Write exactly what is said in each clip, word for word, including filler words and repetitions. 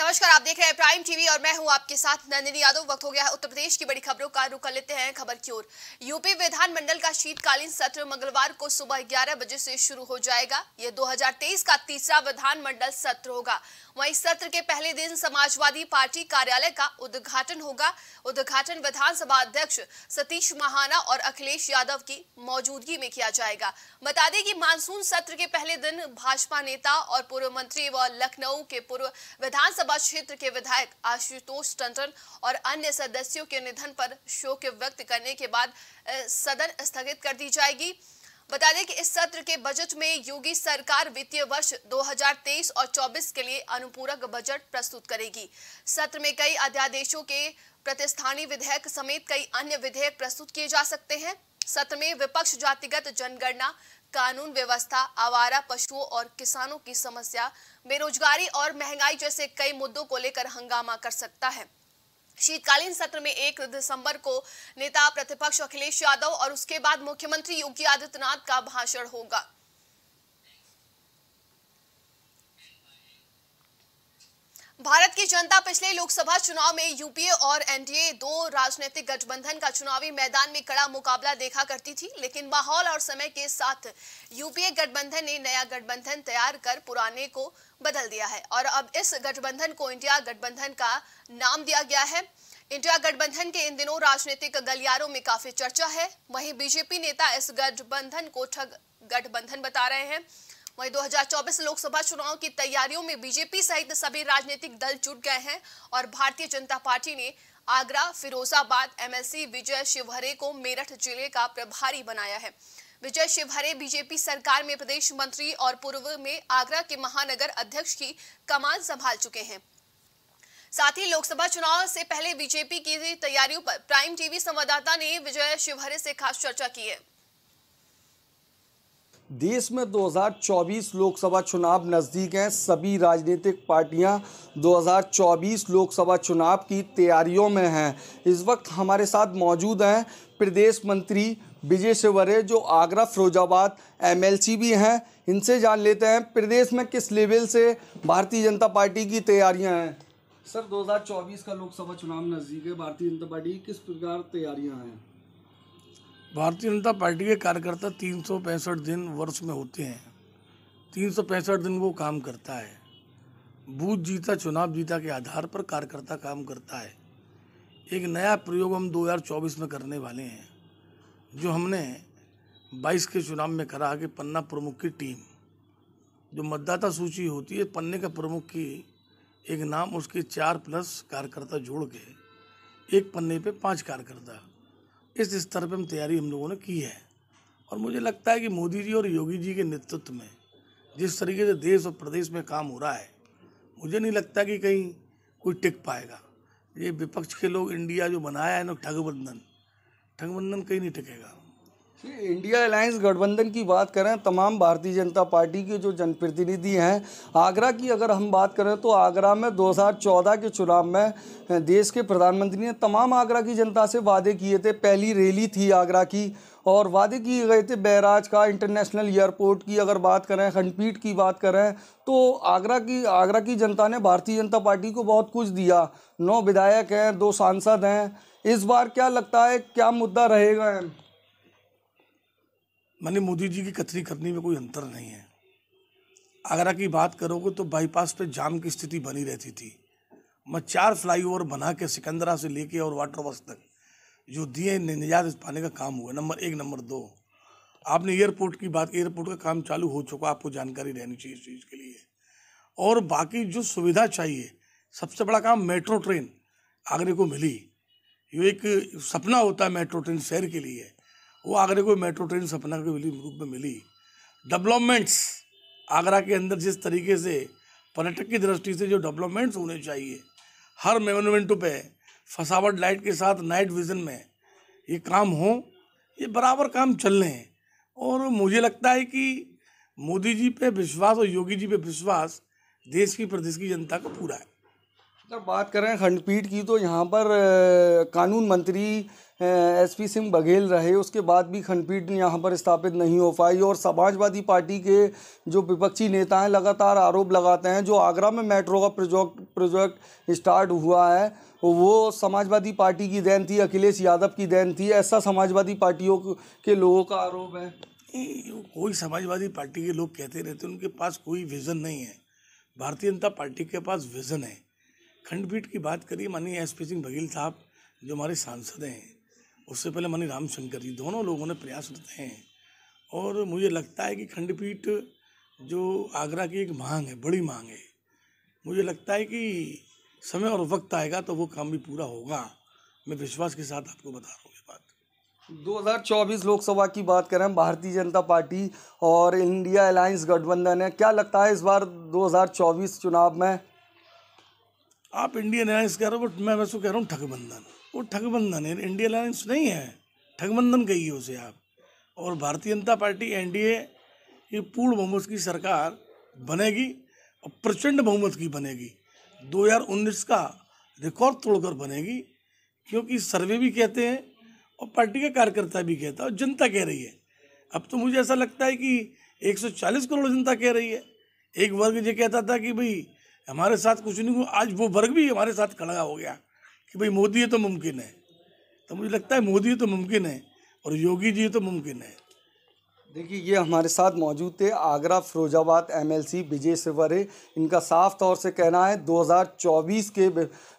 नमस्कार, आप देख रहे हैं प्राइम टीवी और मैं हूं आपके साथ नंदिनी यादव। वक्त हो गया है उत्तर प्रदेश की बड़ी खबरों का, रुक कर लेते हैं खबर की ओर। यूपी विधानमंडल का शीतकालीन सत्र मंगलवार को सुबह ग्यारह बजे से शुरू हो जाएगा। यह दो हज़ार तेईस का तीसरा विधानमंडल सत्र होगा। वहीं सत्र के पहले दिन समाजवादी पार्टी कार्यालय का उद्घाटन होगा। उद्घाटन विधानसभा अध्यक्ष सतीश महाना और अखिलेश यादव की मौजूदगी में किया जाएगा। बता दें कि मानसून सत्र के पहले दिन भाजपा नेता और पूर्व मंत्री व लखनऊ के पूर्व विधानसभा क्षेत्र के विधायक आशुतोष टंडन और अन्य सदस्यों के निधन पर शोक व्यक्त करने के बाद सदन स्थगित कर दी जाएगी। बता दें कि इस सत्र के बजट में योगी सरकार वित्तीय वर्ष दो हज़ार तेईस और चौबीस के लिए अनुपूरक बजट प्रस्तुत करेगी। सत्र में कई अध्यादेशों के प्रतिस्थानी विधेयक समेत कई अन्य विधेयक प्रस्तुत किए जा सकते हैं। सत्र में विपक्ष जातिगत जनगणना, कानून व्यवस्था, आवारा पशुओं और किसानों की समस्या, बेरोजगारी और महंगाई जैसे कई मुद्दों को लेकर हंगामा कर सकता है। शीतकालीन सत्र में एक दिसंबर को नेता प्रतिपक्ष अखिलेश यादव और उसके बाद मुख्यमंत्री योगी आदित्यनाथ का भाषण होगा। भारत की जनता पिछले लोकसभा चुनाव में यूपीए और एनडीए दो राजनीतिक गठबंधन का चुनावी मैदान में कड़ा मुकाबला देखा करती थी, लेकिन माहौल और समय के साथ यूपीए गठबंधन ने नया गठबंधन तैयार कर पुराने को बदल दिया है और अब इस गठबंधन को इंडिया गठबंधन का नाम दिया गया है। इंडिया गठबंधन के इन दिनों राजनीतिक गलियारों में काफी चर्चा है। वहीं बीजेपी नेता इस गठबंधन को ठग गठबंधन बता रहे हैं। वहीं दो हज़ार चौबीस लोकसभा चुनाव की तैयारियों में बीजेपी सहित सभी राजनीतिक दल जुट गए हैं और भारतीय जनता पार्टी ने आगरा, फिरोजाबाद एमएलसी विजय शिवहरे को मेरठ जिले का प्रभारी बनाया है। विजय शिवहरे बीजेपी सरकार में प्रदेश मंत्री और पूर्व में आगरा के महानगर अध्यक्ष की कमान संभाल चुके हैं। साथ ही लोकसभा चुनाव से पहले बीजेपी की तैयारियों पर प्राइम टीवी संवाददाता ने विजय शिवहरे से खास चर्चा की है। देश में दो हज़ार चौबीस लोकसभा चुनाव नज़दीक हैं। सभी राजनीतिक पार्टियां दो हज़ार चौबीस लोकसभा चुनाव की तैयारियों में हैं। इस वक्त हमारे साथ मौजूद हैं प्रदेश मंत्री विजय शिवहरे, जो आगरा फिरोजाबाद एमएलसी भी हैं। इनसे जान लेते हैं प्रदेश में किस लेवल से भारतीय जनता पार्टी की तैयारियां हैं। सर, दो हज़ार चौबीस का लोकसभा चुनाव नज़दीक है, भारतीय जनता पार्टी की किस प्रकार तैयारियाँ हैं? भारतीय जनता पार्टी के कार्यकर्ता तीन सौ पैंसठ दिन वर्ष में होते हैं। तीन सौ पैंसठ दिन वो काम करता है। बूथ जीता चुनाव जीता के आधार पर कार्यकर्ता काम करता है। एक नया प्रयोग हम दो हज़ार चौबीस में करने वाले हैं, जो हमने बाईस के चुनाव में करा कि पन्ना प्रमुख की टीम, जो मतदाता सूची होती है, पन्ने का प्रमुख की एक नाम उसके चार प्लस कार्यकर्ता जोड़ के एक पन्ने पर पाँच कार्यकर्ता, इस स्तर पर हम तैयारी हम लोगों ने की है। और मुझे लगता है कि मोदी जी और योगी जी के नेतृत्व में जिस तरीके से देश और प्रदेश में काम हो रहा है, मुझे नहीं लगता कि कहीं कोई टिक पाएगा। ये विपक्ष के लोग इंडिया जो बनाया है ना ठगबंधन, ठगबंधन कहीं नहीं टिकेगा। इंडिया अलायंस गठबंधन की बात करें, तमाम भारतीय जनता पार्टी के जो जनप्रतिनिधि हैं, आगरा की अगर हम बात करें तो आगरा में दो हज़ार चौदह के चुनाव में देश के प्रधानमंत्री ने तमाम आगरा की जनता से वादे किए थे। पहली रैली थी आगरा की और वादे किए गए थे बैराज का, इंटरनेशनल एयरपोर्ट की अगर बात करें, खंडपीठ की बात करें, तो आगरा की आगरा की जनता ने भारतीय जनता पार्टी को बहुत कुछ दिया। नौ विधायक हैं, दो सांसद हैं। इस बार क्या लगता है क्या मुद्दा रहेगा? मैंने मोदी जी की कथनी करनी में कोई अंतर नहीं है। आगरा की बात करोगे तो बाईपास पे जाम की स्थिति बनी रहती थी। मैं चार फ्लाईओवर बना के सिकंदरा से लेके और वाटर बस तक जो दिए निजात पाने का काम हुआ, नंबर एक। नंबर दो, आपने एयरपोर्ट की बात, एयरपोर्ट का काम चालू हो चुका, आपको जानकारी रहनी चाहिए इस चीज़ के लिए। और बाकी जो सुविधा चाहिए, सबसे बड़ा काम मेट्रो ट्रेन आगरे को मिली। ये एक सपना होता है मेट्रो ट्रेन शहर के लिए, वो आगरे को मेट्रो ट्रेन सपना के रूप में मिली। डेवलपमेंट्स आगरा के अंदर जिस तरीके से पर्यटक की दृष्टि से जो डेवलपमेंट्स होने चाहिए, हर मोन्यूमेंट पे फसावट लाइट के साथ नाइट विज़न में ये काम हो, ये बराबर काम चल रहे हैं। और मुझे लगता है कि मोदी जी पे विश्वास और योगी जी पे विश्वास देश की प्रदेश की जनता को पूरा है। अगर बात करें खंडपीठ की तो यहाँ पर कानून मंत्री एस पी सिंह बघेल रहे, उसके बाद भी खंडपीठ यहाँ पर स्थापित नहीं हो पाई। और समाजवादी पार्टी के जो विपक्षी नेता हैं लगातार आरोप लगाते हैं जो आगरा में मेट्रो का प्रोजेक्ट स्टार्ट हुआ है वो समाजवादी पार्टी की देन थी, अखिलेश यादव की देन थी, ऐसा समाजवादी पार्टियों के लोगों का आरोप है। कोई समाजवादी पार्टी के लोग कहते रहते हैं, उनके पास कोई विज़न नहीं है। भारतीय जनता पार्टी के पास विज़न है। खंडपीठ की बात करिए, माननीय एस पी सिंह बघेल साहब जो हमारे सांसद हैं, उससे पहले मनी राम शंकर जी, दोनों लोगों ने प्रयासरत हैं और मुझे लगता है कि खंडपीठ जो आगरा की एक मांग है, बड़ी मांग है, मुझे लगता है कि समय और वक्त आएगा तो वो काम भी पूरा होगा। मैं विश्वास के साथ आपको बता रहा हूँ। दो हज़ार चौबीस लोकसभा की बात करें, भारतीय जनता पार्टी और इंडिया अलायंस गठबंधन है, क्या लगता है इस बार दो हज़ार चौबीस चुनाव में? आप इंडिया अलायंस कह रहे हो, बट मैं वैसे कह रहा हूँ ठगबंधन। वो ठगबंधन है, इंडिया अलायंस नहीं है, ठगबंधन कहिए उसे आप। और भारतीय जनता पार्टी एनडीए ये पूर्ण बहुमत की सरकार बनेगी और प्रचंड बहुमत की बनेगी, दो हज़ार उन्नीस का रिकॉर्ड तोड़कर बनेगी, क्योंकि सर्वे भी कहते हैं और पार्टी का कार्यकर्ता भी कहता है और जनता कह रही है। अब तो मुझे ऐसा लगता है कि एक सौ चालीस करोड़ जनता कह रही है। एक वर्ग ये कहता था कि भाई हमारे साथ कुछ नहीं हुआ, आज वो वर्ग भी हमारे साथ खड़ा हो गया कि भाई मोदी ये तो मुमकिन है। तो मुझे लगता है मोदी ये तो मुमकिन है और योगी जी ये तो मुमकिन है। देखिए, ये हमारे साथ मौजूद थे आगरा फिरोजाबाद एमएलसी विजय शिवहरे। इनका साफ तौर से कहना है दो हज़ार चौबीस के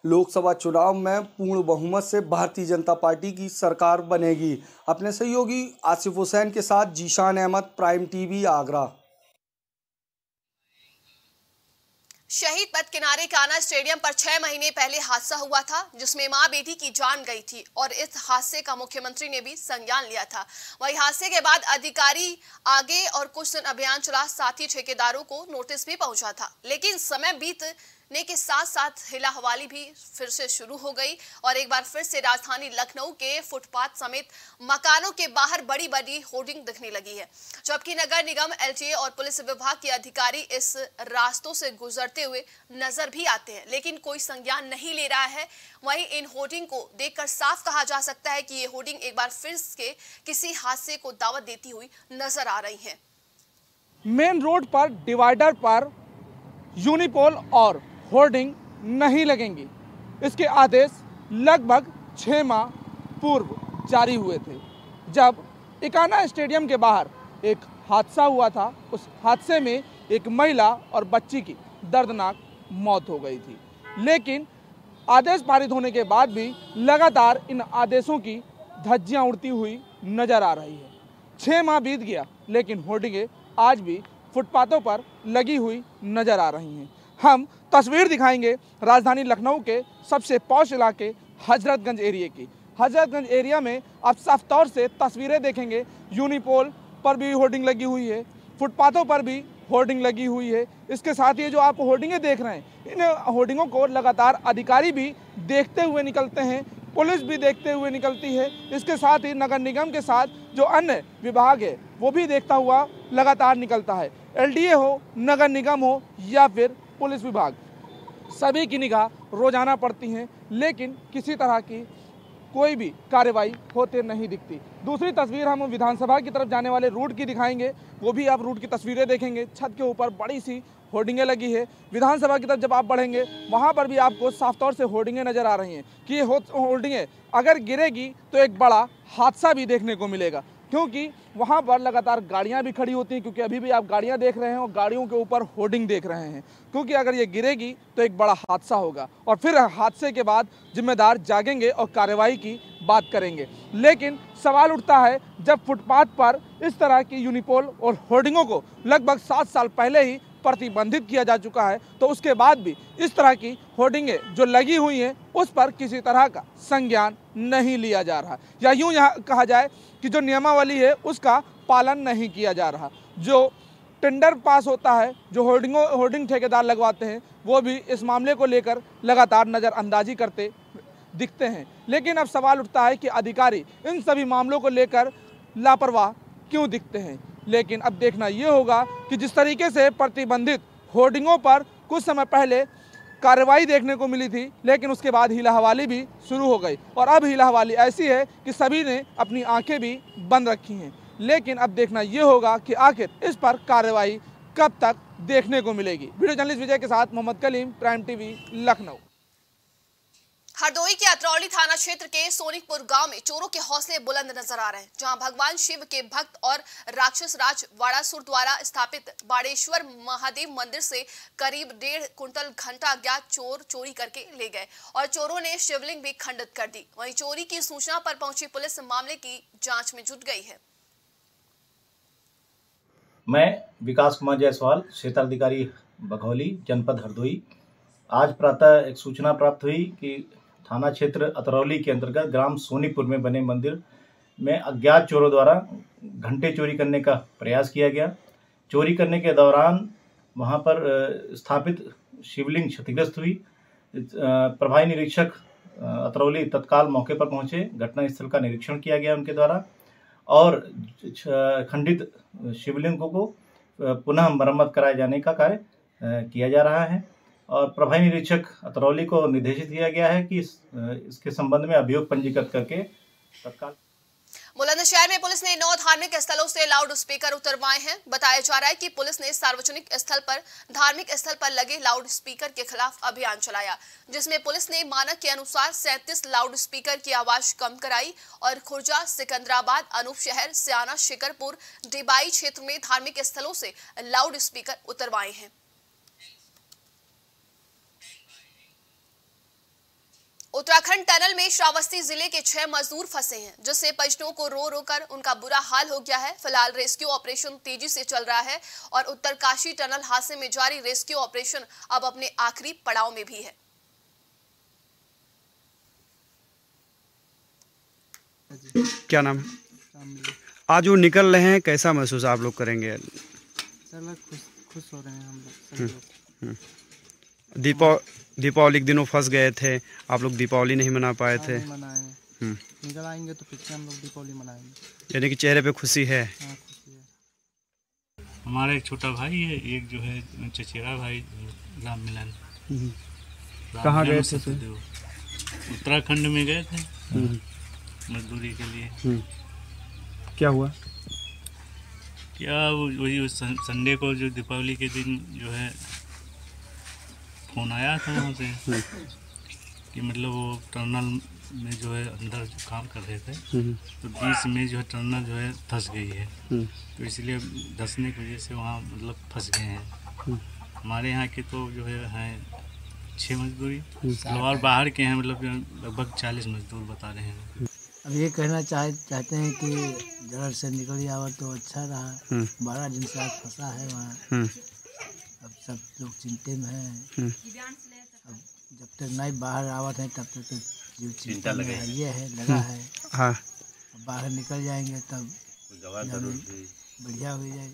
लोकसभा चुनाव में पूर्ण बहुमत से भारतीय जनता पार्टी की सरकार बनेगी। अपने सहयोगी आसिफ हुसैन के साथ जीशान अहमद, प्राइम टीवी, आगरा। शहीद पथ किनारे कान्हा स्टेडियम पर छह महीने पहले हादसा हुआ था जिसमें मां बेटी की जान गई थी और इस हादसे का मुख्यमंत्री ने भी संज्ञान लिया था। वही हादसे के बाद अधिकारी आगे और कुछ दिन अभियान चला, साथ ही ठेकेदारों को नोटिस भी पहुंचा था। लेकिन समय बीतने के साथ साथ हिला हवाली भी फिर से शुरू हो गई और एक बार फिर से राजधानी लखनऊ के फुटपाथ समेत मकानों के बाहर बड़ी बड़ी होर्डिंग दिखने लगी है, जबकि नगर निगम, एलटीए और पुलिस विभाग के अधिकारी इस रास्तों से गुजरते हुए नजर भी आते हैं, लेकिन कोई संज्ञान नहीं ले रहा है। वहीं इन होर्डिंग को देखकर साफ कहा जा सकता है कि ये होर्डिंग एक बार फिर के किसी हादसे को दावत देती हुई नजर आ रही है। मेन रोड पर डिवाइडर पर यूनिपोल और होर्डिंग नहीं लगेंगी, इसके आदेश लगभग छह माह पूर्व जारी हुए थे, जब इकाना स्टेडियम के बाहर एक हादसा हुआ था। उस हादसे में एक महिला और बच्ची की दर्दनाक मौत हो गई थी, लेकिन आदेश पारित होने के बाद भी लगातार इन आदेशों की धज्जियां उड़ती हुई नजर आ रही है। छः माह बीत गया लेकिन होर्डिंगें आज भी फुटपाथों पर लगी हुई नजर आ रही हैं। हम तस्वीर दिखाएंगे राजधानी लखनऊ के सबसे पॉश इलाके हजरतगंज एरिया की। हजरतगंज एरिया में आप साफ तौर से तस्वीरें देखेंगे, यूनिपोल पर भी होर्डिंग लगी हुई है, फुटपाथों पर भी होर्डिंग लगी हुई है। इसके साथ ये जो आप होर्डिंगें देख रहे हैं, इन होर्डिंगों को लगातार अधिकारी भी देखते हुए निकलते हैं, पुलिस भी देखते हुए निकलती है। इसके साथ ही नगर निगम के साथ जो अन्य विभाग है वो भी देखता हुआ लगातार निकलता है। एलडीए हो, नगर निगम हो या फिर पुलिस विभाग, सभी की निगाह रोजाना पड़ती हैं, लेकिन किसी तरह की कोई भी कार्रवाई होते नहीं दिखती। दूसरी तस्वीर हम विधानसभा की तरफ जाने वाले रूट की दिखाएंगे, वो भी आप रूट की तस्वीरें देखेंगे। छत के ऊपर बड़ी सी होर्डिंगें लगी है। विधानसभा की तरफ जब आप बढ़ेंगे वहाँ पर भी आपको साफ तौर से होर्डिंगें नज़र आ रही हैं कि ये होर्डिंगें अगर गिरेगी तो एक बड़ा हादसा भी देखने को मिलेगा, क्योंकि वहाँ पर लगातार गाड़ियाँ भी खड़ी होती हैं, क्योंकि अभी भी आप गाड़ियाँ देख रहे हैं और गाड़ियों के ऊपर होर्डिंग देख रहे हैं, क्योंकि अगर ये गिरेगी तो एक बड़ा हादसा होगा और फिर हादसे के बाद जिम्मेदार जागेंगे और कार्रवाई की बात करेंगे। लेकिन सवाल उठता है, जब फुटपाथ पर इस तरह की यूनिपोल और होर्डिंगों को लगभग सात साल पहले ही प्रतिबंधित किया जा चुका है, तो उसके बाद भी इस तरह की होर्डिंगें जो लगी हुई हैं उस पर किसी तरह का संज्ञान नहीं लिया जा रहा, या यूँ यहाँ कहा जाए कि जो नियमावली है उसका पालन नहीं किया जा रहा। जो टेंडर पास होता है, जो होर्डिंगों होर्डिंग ठेकेदार लगवाते हैं, वो भी इस मामले को लेकर लगातार नज़रअंदाजी करते दिखते हैं। लेकिन अब सवाल उठता है कि अधिकारी इन सभी मामलों को लेकर लापरवाह क्यों दिखते हैं। लेकिन अब देखना ये होगा कि जिस तरीके से प्रतिबंधित होर्डिंगों पर कुछ समय पहले कार्रवाई देखने को मिली थी, लेकिन उसके बाद हिला हवाली भी शुरू हो गई और अब हिला हवाली ऐसी है कि सभी ने अपनी आंखें भी बंद रखी हैं। लेकिन अब देखना ये होगा कि आखिर इस पर कार्रवाई कब तक देखने को मिलेगी। वीडियो जर्नलिस्ट विजय के साथ मोहम्मद कलीम, प्राइम टीवी, लखनऊ। हरदोई के अतरौली थाना क्षेत्र के सोनिकपुर गांव में चोरों के हौसले बुलंद नजर आ रहे हैं, जहां भगवान शिव के भक्त और राक्षस राज वाड़ासुर द्वारा स्थापित बाड़ेश्वर महादेव मंदिर से करीब डेढ़ कुंटल घंटा अज्ञात चोर चोरी करके ले गए और चोरों ने शिवलिंग भी खंडित कर दी। वहीं चोरी की सूचना पर पहुंची पुलिस मामले की जाँच में जुट गई है। मैं विकास कुमार जायसवाल, क्षेत्राधिकारी बघौली, जनपद हरदोई। आज प्रातः एक सूचना प्राप्त हुई कि थाना क्षेत्र अतरौली के अंतर्गत ग्राम सोनीपुर में बने मंदिर में अज्ञात चोरों द्वारा घंटे चोरी करने का प्रयास किया गया। चोरी करने के दौरान वहां पर स्थापित शिवलिंग क्षतिग्रस्त हुई। प्रभारी निरीक्षक अतरौली तत्काल मौके पर पहुंचे, घटनास्थल का निरीक्षण किया गया उनके द्वारा और खंडित शिवलिंग को पुनः मरम्मत कराए जाने का कार्य किया जा रहा है और प्रभारी निरीक्षक अतरौली को निर्देशित किया गया है कि इस, इसके संबंध में अभियोग पंजीकृत करके तत्काल। बुलंदशहर में पुलिस ने नौ धार्मिक स्थलों से लाउड स्पीकर उतरवाए हैं। बताया जा रहा है कि पुलिस ने सार्वजनिक स्थल पर धार्मिक स्थल पर लगे लाउड स्पीकर के खिलाफ अभियान चलाया, जिसमें पुलिस ने मानक के अनुसार सैंतीस लाउड स्पीकर की आवाज कम कराई और खुर्जा, सिकंदराबाद, अनूपशहर, सयाना, शिकरपुर, डिबाई क्षेत्र में धार्मिक स्थलों से लाउड स्पीकर उतरवाए हैं। उत्तराखंड टनल में श्रावस्ती जिले के छह मजदूर फंसे हैं, जिससे परिजनों को रो रो कर उनका बुरा हाल हो गया है। फिलहाल रेस्क्यू ऑपरेशन तेजी से चल रहा है और उत्तरकाशी टनल हादसे में जारी रेस्क्यू ऑपरेशन अब अपने आखिरी पड़ाव में भी है। क्या नाम है? आज वो निकल रहे हैं, कैसा महसूस आप लोग करेंगे? सर खुश खुश हो रहे हैं हम लोग। दीपा दीपावली के दिनों फंस गए थे आप लोग, दीपावली नहीं मना पाए थे। निकल आएंगे तो फिर हम लोग दीपावली मनाएंगे। यानी कि चेहरे पे खुशी है। हाँ, खुशी है। हमारा एक छोटा भाई है, एक जो है चचेरा भाई राम मिलन। कहाँ गए थे? उत्तराखंड में गए थे मजदूरी के लिए। क्या हुआ? क्या वही संडे को जो दीपावली के दिन जो है फोन आया था वहाँ से कि मतलब वो टनल में जो है अंदर जो काम कर रहे थे तो बीच में जो है टनल जो है धंस गई है, तो इसलिए धंसने की वजह से वहाँ मतलब फंस गए हैं। हमारे यहाँ के तो जो है हैं छः मजदूरी और बाहर के हैं मतलब लगभग चालीस मजदूर बता रहे हैं। अब ये कहना चाह चाहते हैं कि घर से निकल जाओ तो अच्छा रहा। बारह दिन से आज फंसा है वहाँ, अब सब लोग चिंता में हैं। अब जब तक नहीं बाहर आवत है तब तक तो जीव चिंता लगा है, ये है लगा है। हाँ, बाहर निकल जाएंगे तब बढ़िया हो जाए।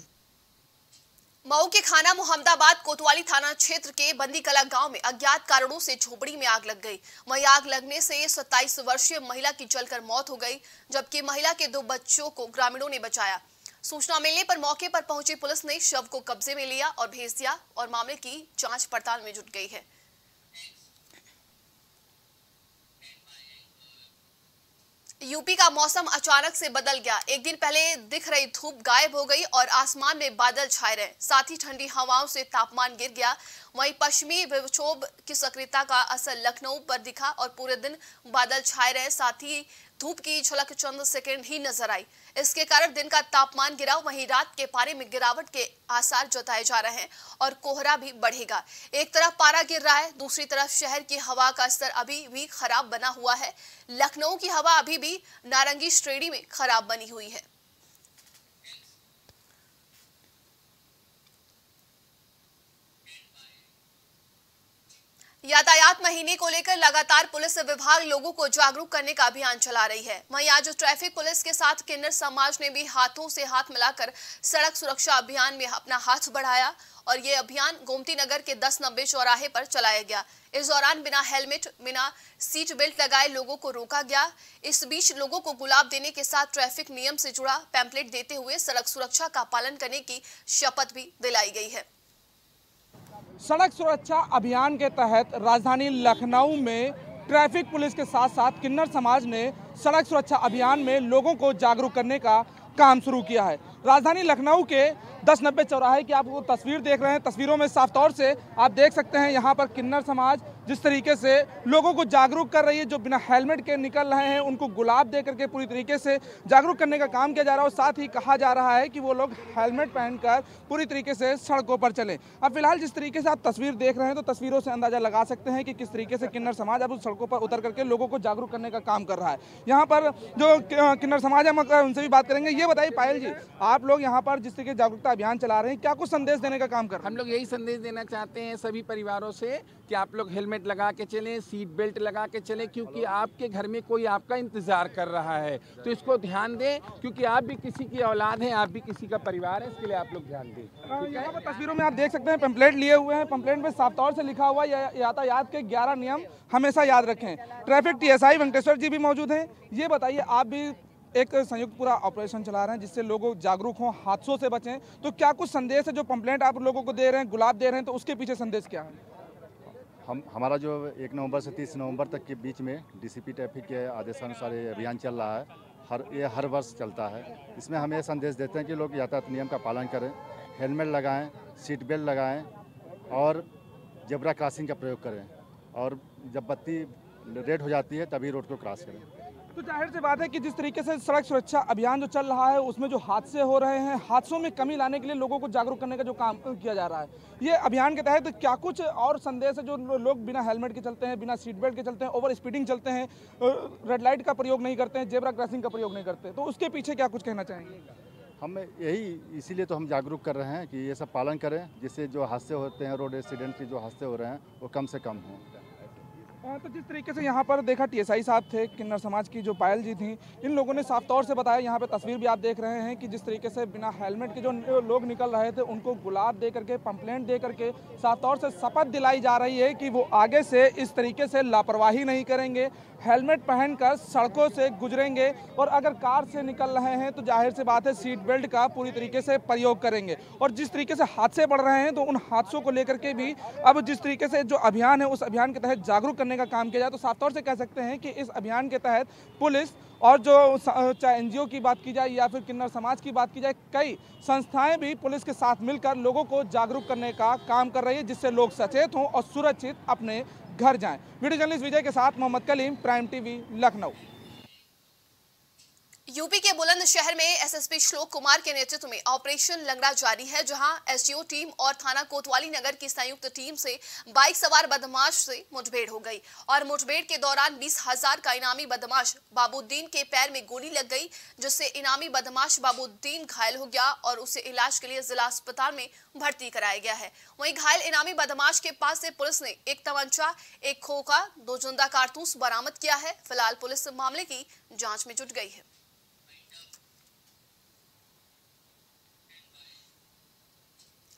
मऊ के खाना मोहम्मदाबाद कोतवाली थाना क्षेत्र के बंदीकला गांव में अज्ञात कारणों से झोपड़ी में आग लग गई। वहीं आग लगने से सत्ताईस वर्षीय महिला की जलकर मौत हो गई, जबकि महिला के दो बच्चों को ग्रामीणों ने बचाया। सूचना मिलने पर मौके पर पहुंची पुलिस ने शव को कब्जे में लिया और भेज दिया और मामले की जांच पड़ताल में जुट गई है। यूपी का मौसम अचानक से बदल गया। एक दिन पहले दिख रही धूप गायब हो गई और आसमान में बादल छाए रहे, साथ ही ठंडी हवाओं से तापमान गिर गया। वहीं पश्चिमी विक्षोभ की सक्रियता का असर लखनऊ पर दिखा और पूरे दिन बादल छाए रहे, साथ ही धूप की झलक चंद सेकंड ही नजर आई। इसके कारण दिन का तापमान गिरा, वहीं रात के पारे में गिरावट के आसार जताए जा रहे हैं और कोहरा भी बढ़ेगा। एक तरफ पारा गिर रहा है, दूसरी तरफ शहर की हवा का स्तर अभी भी खराब बना हुआ है। लखनऊ की हवा अभी भी नारंगी श्रेणी में खराब बनी हुई है। यातायात महीने को लेकर लगातार पुलिस विभाग लोगों को जागरूक करने का अभियान चला रही है। वहीं आज ट्रैफिक पुलिस के साथ किन्नर समाज ने भी हाथों से हाथ मिलाकर सड़क सुरक्षा अभियान में अपना हाथ बढ़ाया और ये अभियान गोमती नगर के दस नब्बे चौराहे पर चलाया गया। इस दौरान बिना हेलमेट, बिना सीट बेल्ट लगाए लोगों को रोका गया। इस बीच लोगों को गुलाब देने के साथ ट्रैफिक नियम से जुड़ा पैम्पलेट देते हुए सड़क सुरक्षा का पालन करने की शपथ भी दिलाई गई है। सड़क सुरक्षा अभियान के तहत राजधानी लखनऊ में ट्रैफिक पुलिस के साथ साथ किन्नर समाज ने सड़क सुरक्षा अभियान में लोगों को जागरूक करने का काम शुरू किया है। राजधानी लखनऊ के दस नब्बे चौराहे की आप वो तस्वीर देख रहे हैं, तस्वीरों में साफ तौर से आप देख सकते हैं यहाँ पर किन्नर समाज जिस तरीके से लोगों को जागरूक कर रही है, जो बिना हेलमेट के निकल रहे हैं उनको गुलाब दे करके पूरी तरीके से जागरूक करने का काम किया जा रहा है और साथ ही कहा जा रहा है कि वो लोग हेलमेट पहनकर पूरी तरीके से सड़कों पर चलें। अब फिलहाल जिस तरीके से आप तस्वीर देख रहे हैं तो तस्वीरों से अंदाज़ा लगा सकते हैं कि किस तरीके से किन्नर समाज अब उस सड़कों पर उतर करके लोगों को जागरूक करने का काम कर रहा है। यहाँ पर जो किन्नर समाज है हम उनसे भी बात करेंगे। ये बताइए पायल जी, आप लोग यहाँ पर जिस तरीके जागरूकता अभियान चला रहे हैं क्या कुछ संदेश देने का काम कर रहे हैं? हम लोग यही संदेश देना चाहते हैं सभी परिवारों से कि आप लोग हेलमेट लगा के चलें, सीट बेल्ट लगा के चलें, क्योंकि आपके घर में कोई आपका इंतजार कर रहा है तो इसको ध्यान दें, क्योंकि आप भी किसी की औलाद हैं, आप भी किसी का परिवार है, इसके लिए आप लोग ध्यान दें। यहाँ पर तस्वीरों में आप देख सकते हैं पंपलेट लिए हुए हैं, पंपलेट में साफ तौर से लिखा हुआ या, यातायात के ग्यारह नियम हमेशा याद रखें। Traffic T S I Venkateshwar ji भी मौजूद हैं। ये बताइए आप भी एक संयुक्त पूरा ऑपरेशन चला रहे हैं जिससे लोगों जागरूक हों, हादसों से बचें, तो क्या कुछ संदेश है जो पंपलेट आप लोगों को दे रहे हैं, गुलाब दे रहे हैं, तो उसके पीछे संदेश क्या है? हम हमारा जो एक नवंबर से तीस नवंबर तक के बीच में डीसीपी ट्रैफिक के आदेशानुसार ये अभियान चल रहा है, हर ये हर वर्ष चलता है। इसमें हम ये संदेश देते हैं कि लोग यातायात नियम का पालन करें, हेलमेट लगाएं, सीट बेल्ट लगाएं और जेब्रा क्रॉसिंग का प्रयोग करें, और जब बत्ती रेड हो जाती है तभी रोड को क्रॉस करें। तो जाहिर सी बात है कि जिस तरीके से सड़क सुरक्षा अभियान जो चल रहा है उसमें जो हादसे हो रहे हैं, हादसों में कमी लाने के लिए लोगों को जागरूक करने का जो काम किया जा रहा है, ये अभियान के तहत तो क्या कुछ और संदेश है जो लोग बिना हेलमेट के चलते हैं, बिना सीट बेल्ट के चलते हैं, ओवर स्पीडिंग चलते हैं, रेड लाइट का प्रयोग नहीं करते हैं, जेब्रा क्रॉसिंग का प्रयोग नहीं करते, तो उसके पीछे क्या कुछ कहना चाहेंगे? हम यही इसीलिए तो हम जागरूक कर रहे हैं कि ये सब पालन करें जिससे जो हादसे होते हैं, रोड एक्सीडेंट के जो हादसे हो रहे हैं वो कम से कम हों। तो जिस तरीके से यहाँ पर देखा टीएसआई साहब थे, किन्नर समाज की जो पायल जी थी, इन लोगों ने साफ तौर से बताया, यहाँ पे तस्वीर भी आप देख रहे हैं कि जिस तरीके से बिना हेलमेट के जो लोग निकल रहे थे उनको गुलाब दे करके, पंपलेट दे करके साफ तौर से शपथ दिलाई जा रही है कि वो आगे से इस तरीके से लापरवाही नहीं करेंगे, हेलमेट पहनकर सड़कों से गुजरेंगे और अगर कार से निकल रहे हैं तो जाहिर सी बात है सीट बेल्ट का पूरी तरीके से प्रयोग करेंगे। और जिस तरीके से हादसे बढ़ रहे हैं तो उन हादसों को लेकर के भी अब जिस तरीके से जो अभियान है उस अभियान के तहत जागरूक करने का काम किया जाए, तो साफ तौर से कह सकते हैं कि इस अभियान के तहत पुलिस और जो चाहे एनजीओ की बात की जाए या फिर किन्नर समाज की बात की जाए, कई संस्थाएं भी पुलिस के साथ मिलकर लोगों को जागरूक करने का काम कर रही है जिससे लोग सचेत हों और सुरक्षित अपने घर जाएं। वीडियो जर्नलिस्ट विजय के साथ Mohammad Kaleem, prime TV, Lucknow. UP के बुलंदशहर में एसएसपी श्लोक कुमार के नेतृत्व में ऑपरेशन लंगड़ा जारी है, जहां एसडीओ टीम और थाना कोतवाली नगर की संयुक्त टीम से बाइक सवार बदमाश से मुठभेड़ हो गई और मुठभेड़ के दौरान बीस हजार का इनामी बदमाश बाबुद्दीन के पैर में गोली लग गई, जिससे इनामी बदमाश बाबुद्दीन घायल हो गया और उसे इलाज के लिए जिला अस्पताल में भर्ती कराया गया है। वहीं घायल इनामी बदमाश के पास से पुलिस ने एक तमंचा, एक खोखा, दो जिंदा कारतूस बरामद किया है। फिलहाल पुलिस मामले की जाँच में जुट गई है।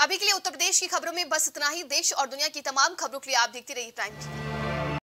अभी के लिए उत्तर प्रदेश की खबरों में बस इतना ही। देश और दुनिया की तमाम खबरों के लिए आप देखते रहिए प्राइम टीवी।